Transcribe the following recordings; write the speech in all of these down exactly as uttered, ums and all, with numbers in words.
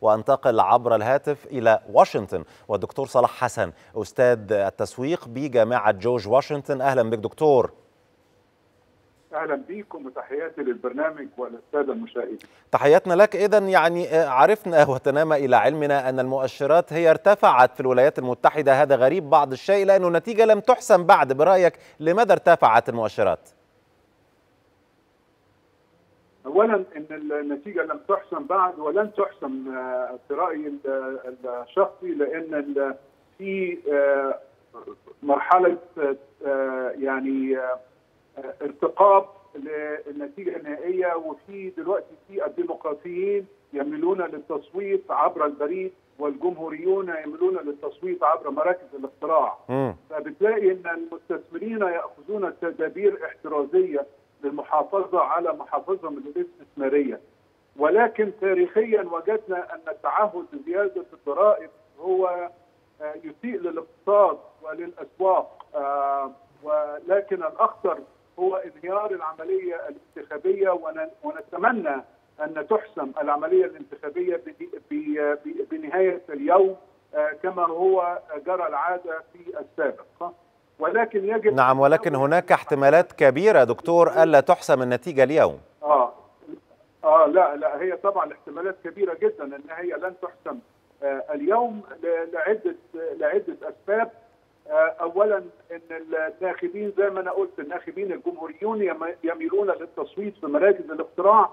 وانتقل عبر الهاتف إلى واشنطن والدكتور صلاح حسن أستاذ التسويق بجامعة جورج واشنطن. أهلا بك دكتور. اهلا بيكم وتحياتي للبرنامج وللساده المشاهدين. تحياتنا لك. اذا يعني عرفنا وتنامى الى علمنا ان المؤشرات هي ارتفعت في الولايات المتحده، هذا غريب بعض الشيء لانه النتيجه لم تحسم بعد، برايك لماذا ارتفعت المؤشرات؟ اولا ان النتيجه لم تحسم بعد ولن تحسم في رايي الشخصي، لان في مرحله يعني ارتقاب للنتيجه النهائيه، وفي دلوقتي في الديمقراطيين يميلون للتصويت عبر البريد والجمهوريون يميلون للتصويت عبر مراكز الاقتراع، فبتلاقي ان المستثمرين ياخذون تدابير احترازيه للمحافظه على محافظهم الاستثماريه. ولكن تاريخيا وجدنا ان التعهد بزياده الضرائب هو يسيء للاقتصاد وللاسواق، ولكن الأخطر هو انهيار العملية الانتخابية، ونتمنى أن تحسم العملية الانتخابية بنهاية اليوم كما هو جرى العادة في السابق. ولكن يجب نعم ولكن هناك احتمالات كبيرة دكتور ألا تحسم النتيجة اليوم. آه آه لا لا هي طبعا احتمالات كبيرة جدا أن هي لن تحسم اليوم لعدة لعدة أسباب. اولا ان الناخبين زي ما انا قلت الناخبين الجمهوريون يميلون للتصويت في مراكز الاقتراع،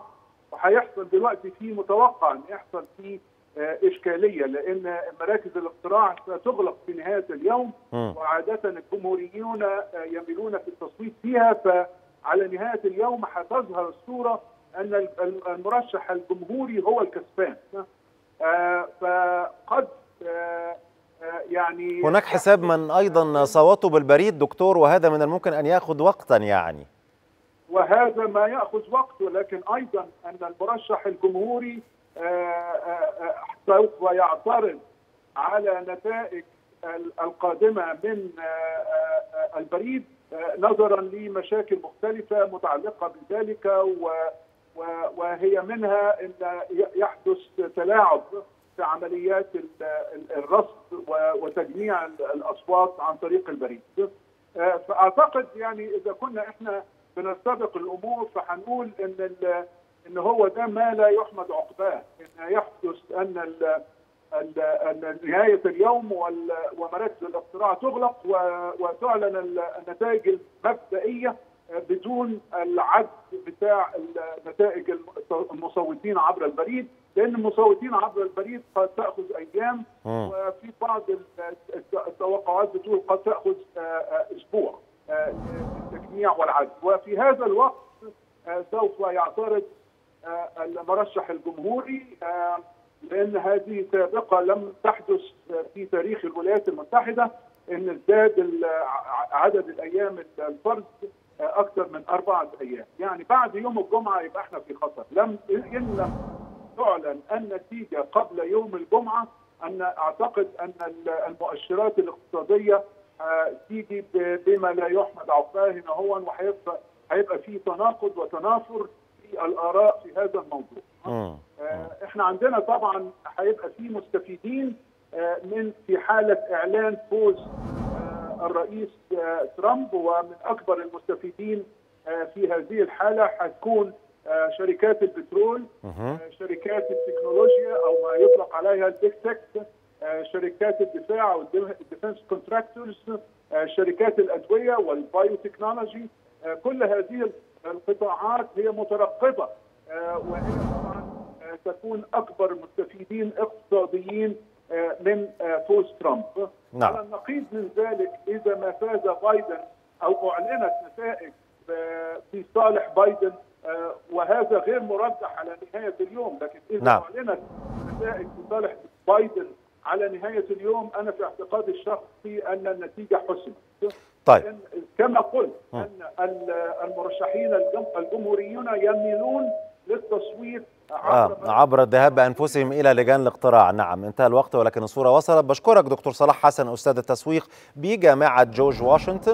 وهيحصل دلوقتي في متوقع ان يحصل في اشكاليه لان مراكز الاقتراع ستغلق في نهايه اليوم، وعاده الجمهوريون يميلون في التصويت فيها، فعلى نهايه اليوم هتظهر الصوره ان المرشح الجمهوري هو الكسبان. فقد يعني هناك حساب من أيضا صوتوا بالبريد دكتور، وهذا من الممكن أن يأخذ وقتا يعني وهذا ما يأخذ وقت، ولكن أيضا أن المرشح الجمهوري سوف يعترض على نتائج القادمة من البريد نظرا لمشاكل مختلفة متعلقة بذلك، وهي منها أن يحدث تلاعب في عمليات الرصد وتجميع الاصوات عن طريق البريد. فاعتقد يعني اذا كنا احنا بنستبق الامور فهنقول ان ان هو ده ما لا يحمد عقباه، ان يحدث ان ان نهايه اليوم ومراكز الاقتراع تغلق وتعلن النتائج المبدئيه بدون العد بتاع نتائج المصوتين عبر البريد، لأن المصوتين عبر البريد قد تأخذ أيام، وفي بعض التوقعات بتقول قد تأخذ أسبوع التجميع والعد، وفي هذا الوقت سوف يعترض المرشح الجمهوري لأن هذه سابقة لم تحدث في تاريخ الولايات المتحدة، أن ازداد عدد الأيام الفرد أكثر من أربعة أيام، يعني بعد يوم الجمعة يبقى إحنا في خطر، لم إن لم تعلن النتيجة قبل يوم الجمعة أن أعتقد أن المؤشرات الاقتصادية تيجي بما لا يحمد عقباه هنا هو، وهيبقى في تناقض وتنافر في الآراء في هذا الموضوع. إحنا عندنا طبعا هيبقى في مستفيدين من في حالة إعلان فوز الرئيس ترامب، ومن أكبر المستفيدين في هذه الحالة هتكون شركات البترول، شركات التكنولوجيا أو ما يطلق عليها البيج تك، شركات الدفاع أو الديفنس كونتراكتورز، شركات الأدوية والبايوتكنولوجي. كل هذه القطاعات هي مترقبة وهي طبعا تكون أكبر مستفيدين اقتصاديين من فوز ترامب. نعم. على النقيض من ذلك إذا ما فاز بايدن أو أعلنت نتائج في صالح بايدن، وهذا غير مرجح على نهاية اليوم، لكن إذا نعم. أعلنت نتائج لصالح بايدن على نهاية اليوم أنا في اعتقادي الشخصي أن النتيجة حسمت. طيب. كما قلت أن المرشحين الجمهوريون يميلون للتصويت عبر, آه. عبر الذهاب بأنفسهم إلى لجان الاقتراع. نعم انتهى الوقت ولكن الصورة وصلت. بشكرك دكتور صلاح حسن أستاذ التسويق بجامعة جورج واشنطن.